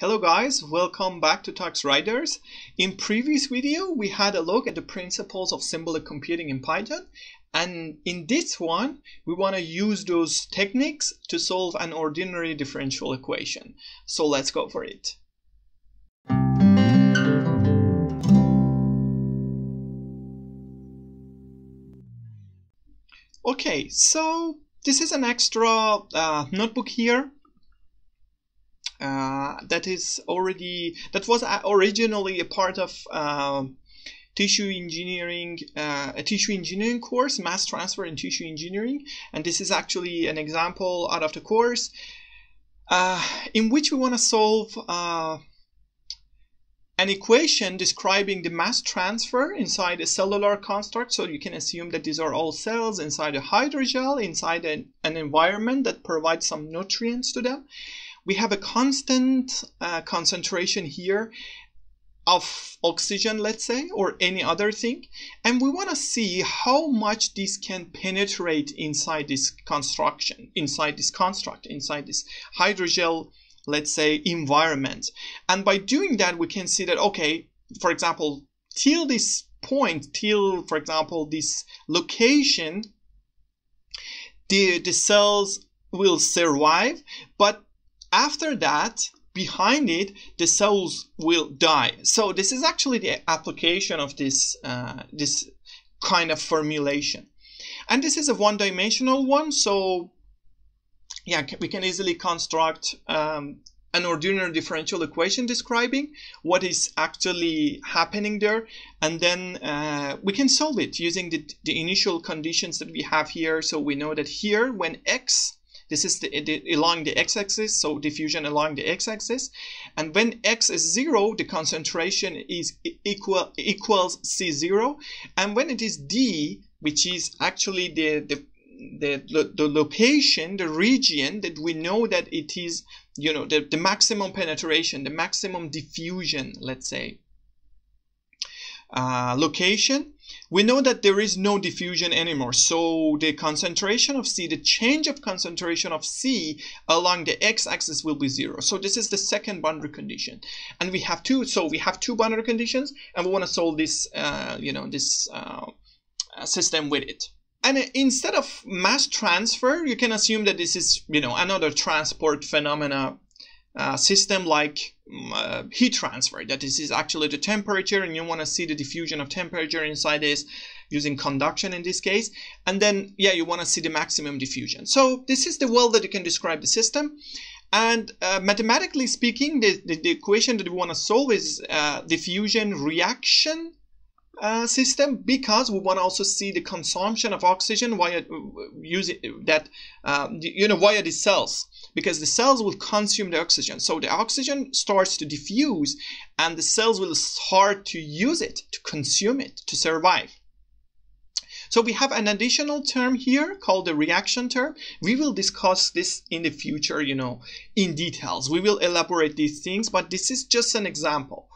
Hello guys, welcome back to TuxRiders. In previous video we had a look at the principles of symbolic computing in Python, and in this one we want to use those techniques to solve an ordinary differential equation. So let's go for it. Okay, so this is an extra notebook here. That was originally a part of a tissue engineering course, mass transfer in tissue engineering, and this is actually an example out of the course in which we want to solve an equation describing the mass transfer inside a cellular construct. So you can assume that these are all cells inside a hydrogel, inside an environment that provides some nutrients to them. We have a constant concentration here of oxygen, let's say, or any other thing. And we want to see how much this can penetrate inside this construction, inside this hydrogel, let's say, environment. And by doing that, we can see that, okay, for example, till this point, for example, this location, the cells will survive, but after that, behind it, the cells will die. So this is actually the application of this this kind of formulation, and this is a one-dimensional one. So yeah, we can easily construct an ordinary differential equation describing what is actually happening there, and then we can solve it using the initial conditions that we have here. So we know that here, when x, this is along the x-axis, so diffusion along the x-axis. And when x is 0, the concentration is equals C0. And when it is D, which is actually the location, the region that we know that it is, you know, the maximum penetration, the maximum diffusion, let's say, location, we know that there is no diffusion anymore. So the concentration of C, the change of concentration of C along the x-axis will be 0. So this is the second boundary condition, and we have two. So we have two boundary conditions, and we want to solve this, you know, this system with it. And instead of mass transfer, you can assume that this is, you know, another transport phenomena system like heat transfer, that this is actually the temperature, and you want to see the diffusion of temperature inside this using conduction in this case. And then, yeah, you want to see the maximum diffusion. So this is the world that you can describe the system. And mathematically speaking, the equation that we want to solve is diffusion reaction system, because we want to also see the consumption of oxygen via using that, you know, via the cells, because the cells will consume the oxygen. So the oxygen starts to diffuse, and the cells will start to use it, to consume it, to survive. So we have an additional term here called the reaction term. We will discuss this in the future, you know, in details. We will elaborate these things, but this is just an example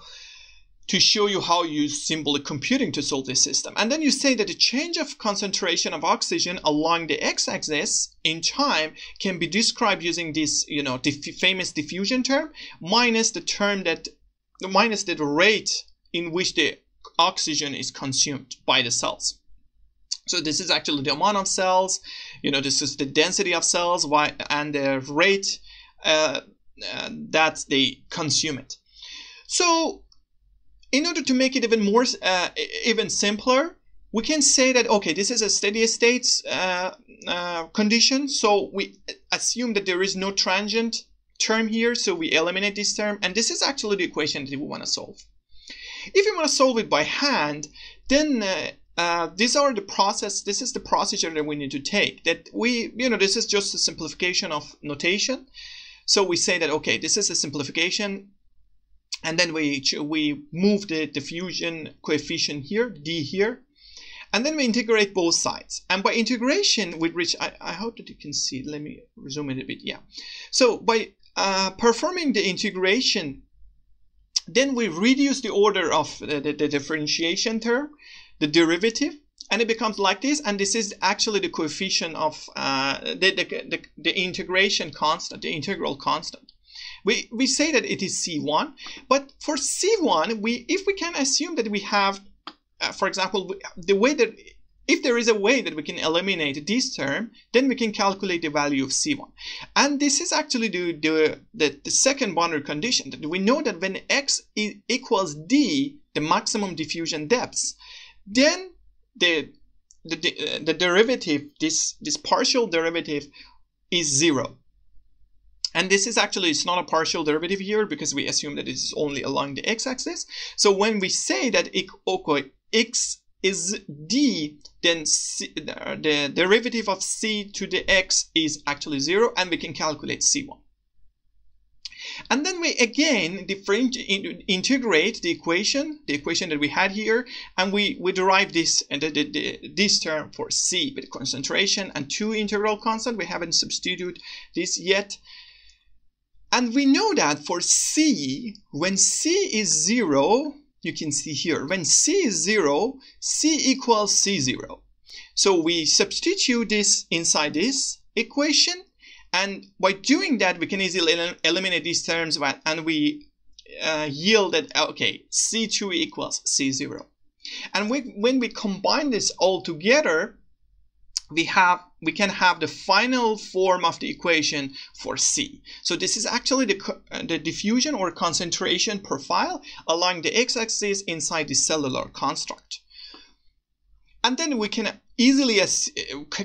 to show you how you use symbolic computing to solve this system. And then you say that the change of concentration of oxygen along the x-axis in time can be described using this, you know, the famous diffusion term minus the term that minus the rate in which the oxygen is consumed by the cells. So this is actually the amount of cells, you know, this is the density of cells, and the rate that they consume it. So in order to make it even more, even simpler, we can say that, okay, this is a steady state condition. So we assume that there is no transient term here. So we eliminate this term. And this is actually the equation that we want to solve. If you want to solve it by hand, then this is the procedure that we need to take. That we, you know, this is just a simplification of notation. So we say that, okay, this is a simplification. And then we move the diffusion coefficient here, D here, and then we integrate both sides. And by integration, we reach, I hope that you can see, let me zoom in a bit, yeah. So by performing the integration, then we reduce the order of the differentiation term, the derivative, and it becomes like this, and this is actually the coefficient of the integration constant, the integral constant. We say that it is C1, but for C1, if we can assume that we have, for example, the way that, if there is a way that we can eliminate this term, then we can calculate the value of C1. And this is actually the second boundary condition, that we know that when X equals D, the maximum diffusion depths, then the derivative, this partial derivative is zero. And this is actually, it's not a partial derivative here because we assume that it's only along the x-axis. So when we say that x is d, then the derivative of c to the x is actually zero, and we can calculate c1. And then we again integrate the equation that we had here, and we derive this and this term for c with concentration and two integral constant. We haven't substituted this yet. And we know that for c, when c is 0, you can see here, when c is 0, c equals c0. So we substitute this inside this equation, and by doing that, we can easily eliminate these terms, and we yield that, okay, c2 equals c0. And when we combine this all together, we can have the final form of the equation for C. So this is actually the diffusion or concentration profile along the x-axis inside the cellular construct. And then we can easily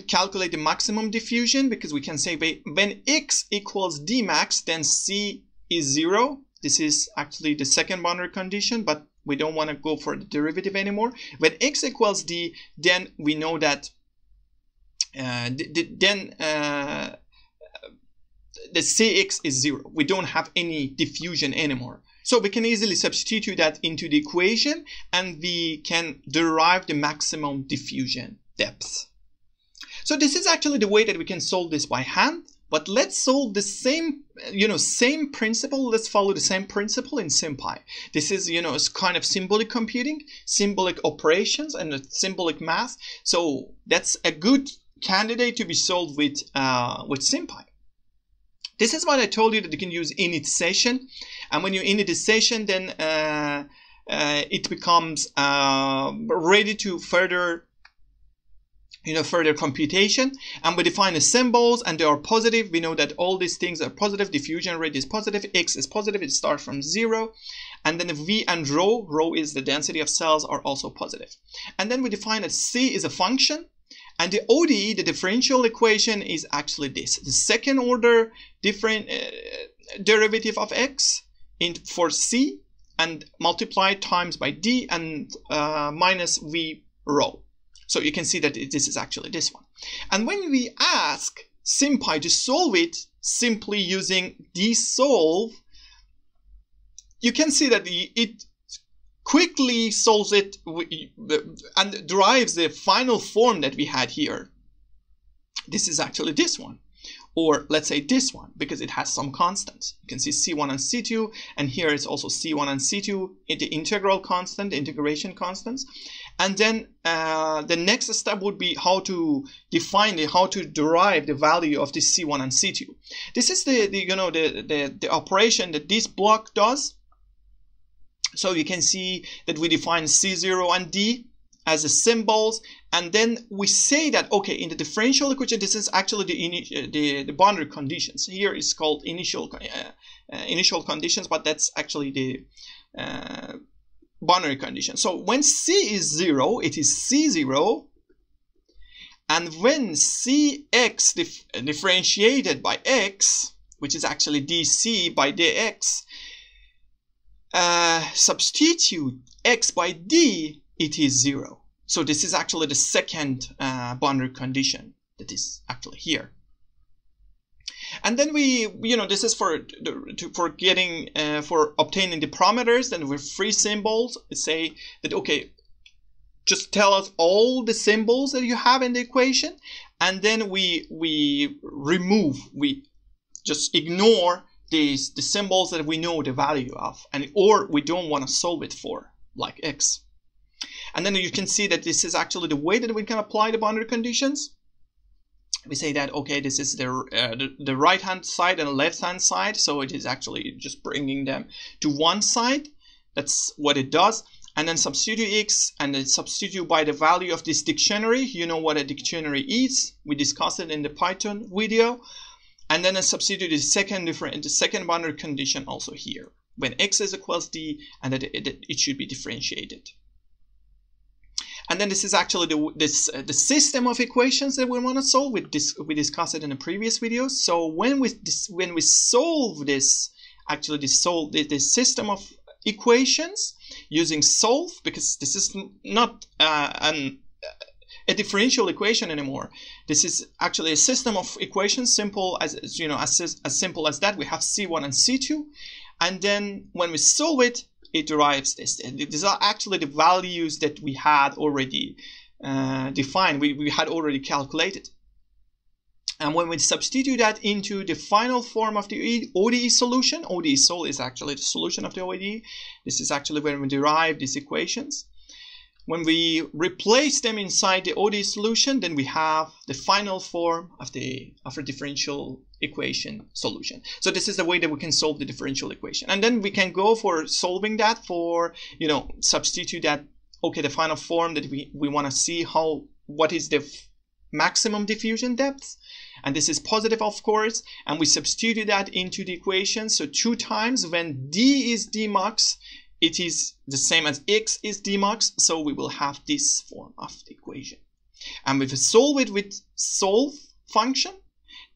calculate the maximum diffusion, because we can say when x equals d max, then C is 0. This is actually the second boundary condition, but we don't want to go for the derivative anymore. When x equals d, then we know that the Cx is 0. We don't have any diffusion anymore. So we can easily substitute that into the equation, and we can derive the maximum diffusion depth. So this is actually the way that we can solve this by hand. But let's solve the same, same principle. Let's follow the same principle in SymPy. This is, it's kind of symbolic computing, symbolic operations, and symbolic math. So that's a good candidate to be solved with SymPy. This is what I told you, that you can use init session, and when you init the session, then it becomes ready to further computation, and we define the symbols, and they are positive. We know that all these things are positive. Diffusion rate is positive. X is positive. It starts from 0, and then the V and row is the density of cells, are also positive. And then we define that C is a function, and the ODE, the differential equation, is actually this: the second order derivative of X for C, and multiplied times by D, and minus V row. So you can see that this is actually this one. And when we ask SymPy to solve it simply using D-solve, you can see that it quickly solves it and derives the final form that we had here. This is actually this one, or let's say this one, because it has some constants. You can see C1 and C2, and here it's also C1 and C2, the integral constant, integration constants. And then the next step would be how to define it, how to derive the value of this C1 and C2. This is the operation that this block does. So you can see that we define C0 and D as the symbols, and then we say that, okay, in the differential equation, this is actually the boundary conditions. Here is called initial conditions, but that's actually the boundary condition. So when C is 0, it is C0, and when Cx differentiated by X, which is actually dC by dx, substitute X by D, it is 0. So this is actually the second boundary condition that is actually here. And then we, this is for obtaining the parameters. Then with free symbols, say that, okay, just tell us all the symbols that you have in the equation, and then we just ignore the symbols that we know the value of, and or we don't want to solve it for, like X. And then you can see that this is actually the way that we can apply the boundary conditions. we say that, okay, this is the right-hand side and left-hand side, so it is actually just bringing them to one side. That's what it does. And then substitute x, and then substitute by the value of this dictionary. You know what a dictionary is. We discussed it in the Python video. And then I substitute the second boundary condition also here. When x is equals d, and that it should be differentiated. And then this is actually the system of equations that we want to solve. We discussed it in a previous video. So when we solve this, actually the system of equations using solve, because this is not a differential equation anymore. This is actually a system of equations, simple as you know, as simple as that. We have C1 and C2, and then when we solve it, it derives this. These are actually the values that we had already defined, we had already calculated. And when we substitute that into the final form of the ODE solution, ODE solve is actually the solution of the ODE. This is actually when we derive these equations. When we replace them inside the ODE solution, then we have the final form of a differential equation solution. So this is the way that we can solve the differential equation. And then we can go for solving that for, you know, substitute that, okay, the final form that we want to see what is the maximum diffusion depth. And this is positive, of course. And we substitute that into the equation. So 2 times when d is dmax, it is the same as x is dmax, so we will have this form of the equation. And if we solve it with solve function,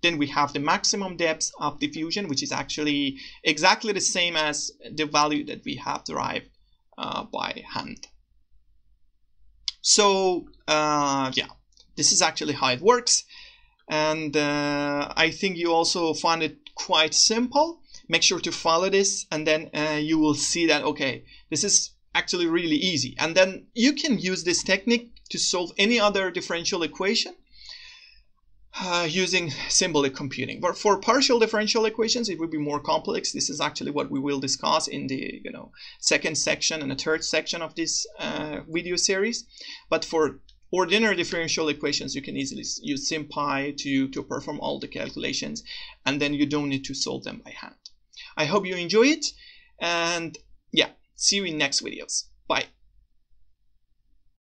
then we have the maximum depth of diffusion, which is actually exactly the same as the value that we have derived by hand. So yeah, this is actually how it works. And I think you also found it quite simple. Make sure to follow this, and then you will see that, okay, this is actually really easy. And then you can use this technique to solve any other differential equation using symbolic computing. But for partial differential equations, it will be more complex. This is actually what we will discuss in the second section and the third section of this video series. But for ordinary differential equations, you can easily use SymPy to perform all the calculations, and then you don't need to solve them by hand. I hope you enjoy it, and yeah, see you in next videos. Bye.